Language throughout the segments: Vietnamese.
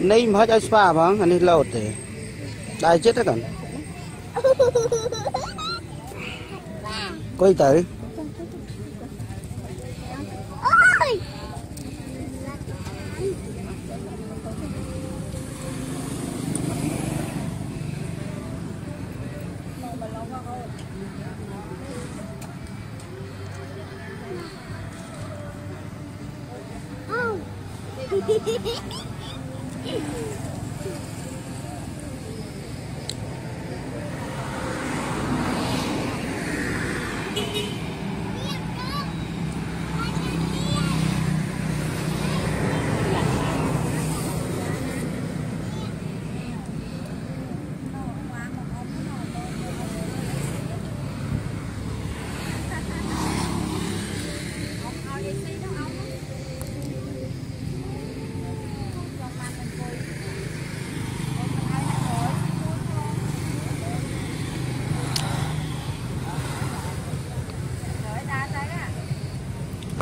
Nay mới chơi spa bằng anh đi lâu thế, đại chết đấy còn. Coi tới.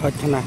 Hết thế này.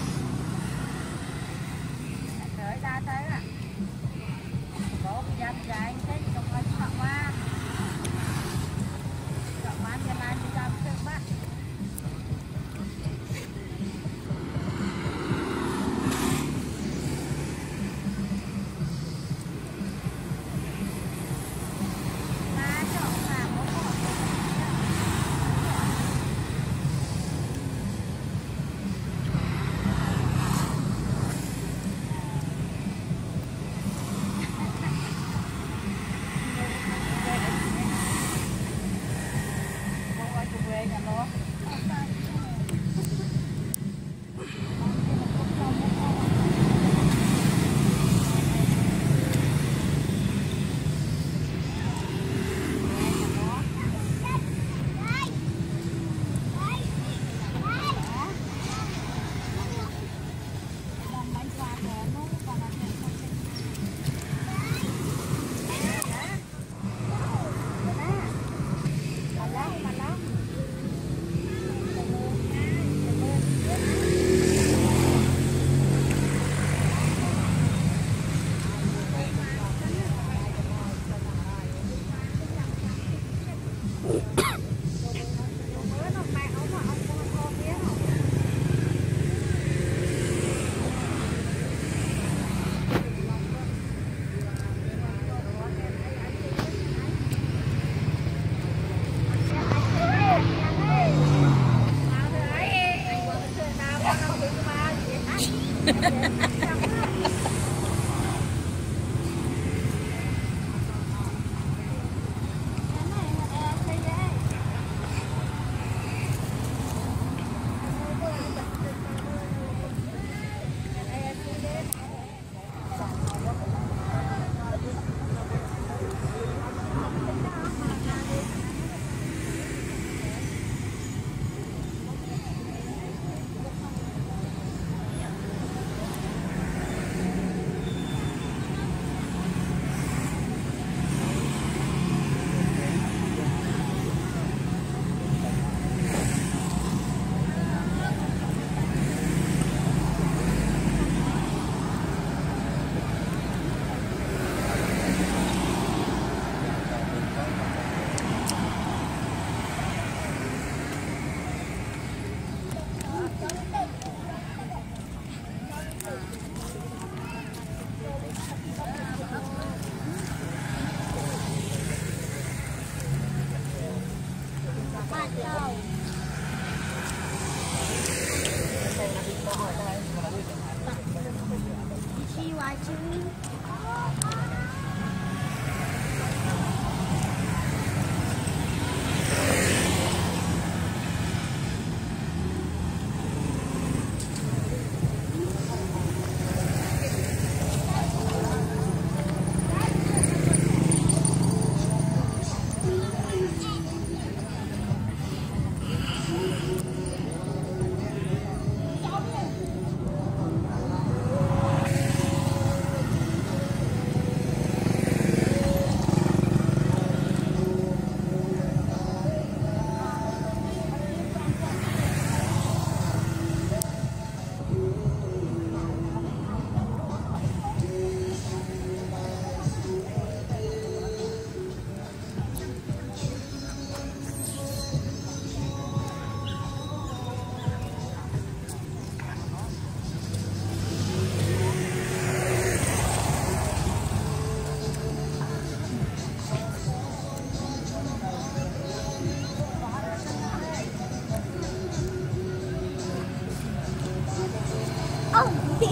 Về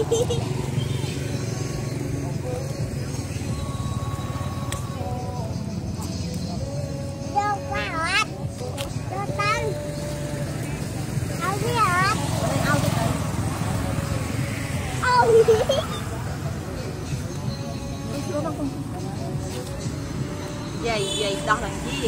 đo làm gì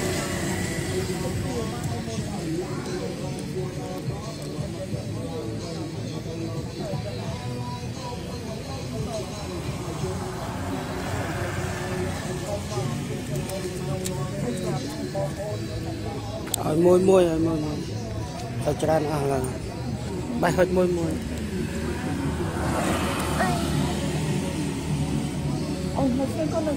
tao cho ăn là bay hết môi một cái con này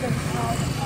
Thank you.